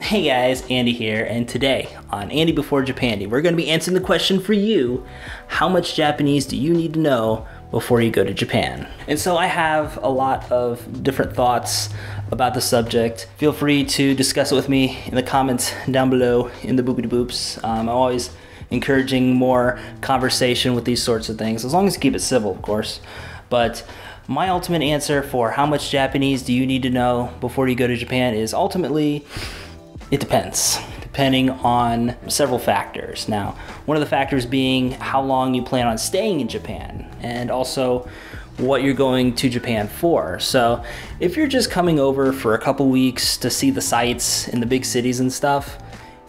Hey guys, Andy here, and today on Andy Before Japandy, we're going to be answering the question for you: how much Japanese do you need to know before you go to Japan? And so I have a lot of different thoughts about the subject. Feel free to discuss it with me in the comments down below in the boopity boops. I'm always encouraging more conversation with these sorts of things, as long as you keep it civil, of course. But my ultimate answer for how much Japanese do you need to know before you go to Japan is ultimately, it depends, depending on several factors. Now, one of the factors being how long you plan on staying in Japan, and also what you're going to Japan for. So if you're just coming over for a couple weeks to see the sights in the big cities and stuff,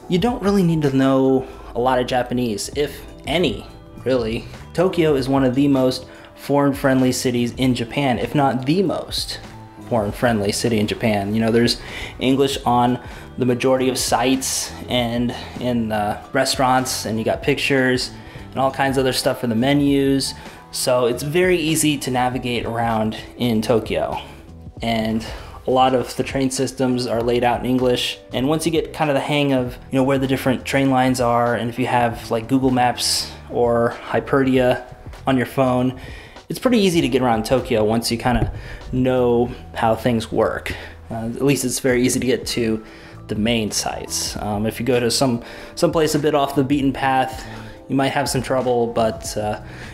you don't really need to know a lot of Japanese, if any, really. Tokyo is one of the most foreign-friendly cities in Japan, if not the most foreign-friendly city in Japan. You know, there's English on the majority of sites and in restaurants, and you got pictures and all kinds of other stuff for the menus. So it's very easy to navigate around in Tokyo. And a lot of the train systems are laid out in English. And once you get kind of the hang of, you know, where the different train lines are, and if you have like Google Maps or Hyperdia on your phone, it's pretty easy to get around Tokyo once you kind of know how things work. At least it's very easy to get to the main sites. If you go to some place a bit off the beaten path, you might have some trouble, but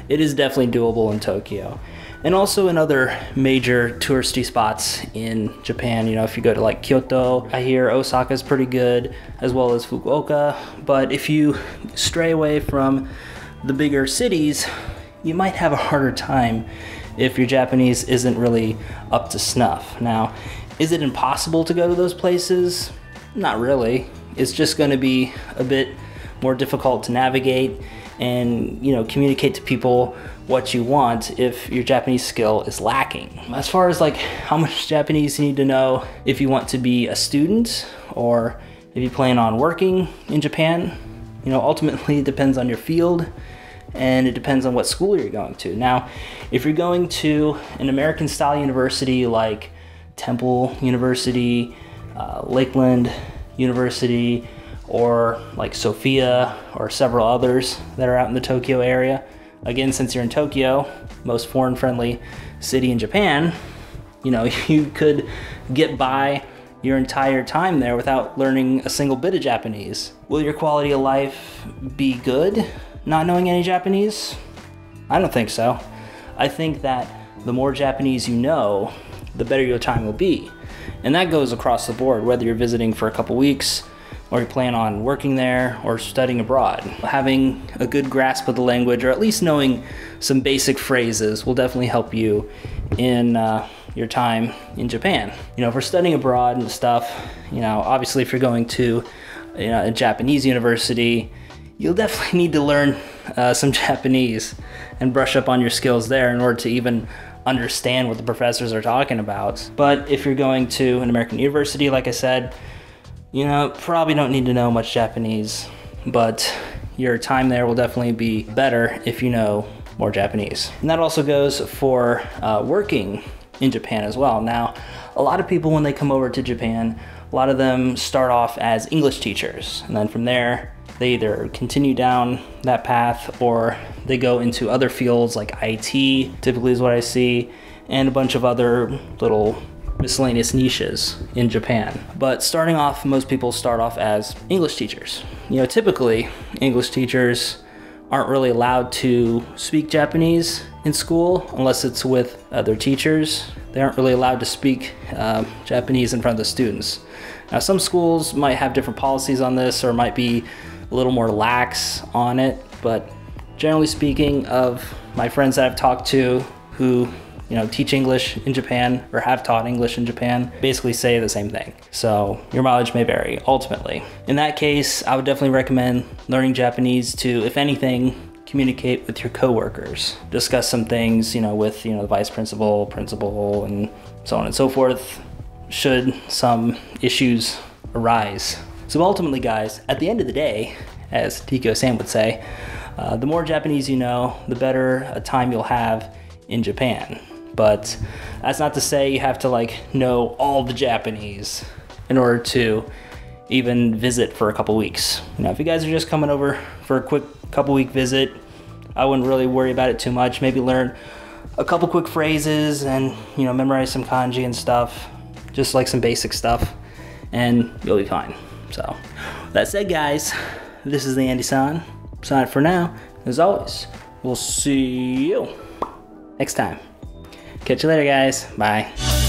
it is definitely doable in Tokyo. And also in other major touristy spots in Japan, you know, if you go to like Kyoto, I hear Osaka's pretty good, as well as Fukuoka. But if you stray away from the bigger cities, you might have a harder time if your Japanese isn't really up to snuff. Now, is it impossible to go to those places? Not really. It's just gonna be a bit more difficult to navigate and, you know, communicate to people what you want if your Japanese skill is lacking. As far as like how much Japanese you need to know if you want to be a student or if you plan on working in Japan, you know, ultimately it depends on your field and it depends on what school you're going to. Now, if you're going to an American-style university like Temple University, Lakeland University, or like Sophia, or several others that are out in the Tokyo area. Again, since you're in Tokyo, most foreign-friendly city in Japan, you know, you could get by your entire time there without learning a single bit of Japanese. Will your quality of life be good not knowing any Japanese? I don't think so. I think that the more Japanese you know, the better your time will be. And that goes across the board, whether you're visiting for a couple weeks, or you plan on working there, or studying abroad. Having a good grasp of the language, or at least knowing some basic phrases, will definitely help you in your time in Japan. You know, for studying abroad and stuff, you know, obviously if you're going to, you know, a Japanese university, you'll definitely need to learn some Japanese and brush up on your skills there in order to even understand what the professors are talking about. But if you're going to an American university, like I said, you know, probably don't need to know much Japanese, but your time there will definitely be better if you know more Japanese. And that also goes for working in Japan as well. Now, a lot of people when they come over to Japan, a lot of them start off as English teachers, and then from there, they either continue down that path or they go into other fields like IT, typically is what I see, and a bunch of other little miscellaneous niches in Japan. But starting off, most people start off as English teachers. You know, typically English teachers aren't really allowed to speak Japanese in school unless it's with other teachers. They aren't really allowed to speak Japanese in front of the students. Now, some schools might have different policies on this or might be a little more lax on it, but generally speaking, of my friends that I've talked to who, you know, teach English in Japan or have taught English in Japan, basically say the same thing. So your mileage may vary ultimately. In that case, I would definitely recommend learning Japanese to, if anything, communicate with your coworkers, discuss some things, you know, with, you know, the vice principal, principal, and so on and so forth, should some issues arise. So ultimately, guys, at the end of the day, as Tiki Osan would say, the more Japanese you know, the better a time you'll have in Japan. But that's not to say you have to like know all the Japanese in order to even visit for a couple weeks. You know, if you guys are just coming over for a quick couple week visit, I wouldn't really worry about it too much. Maybe learn a couple quick phrases and, you know, memorize some kanji and stuff, just like some basic stuff, and you'll be fine. So that's it, guys. This is the Andy-san. Sign for now. As always, we'll see you next time. Catch you later, guys. Bye.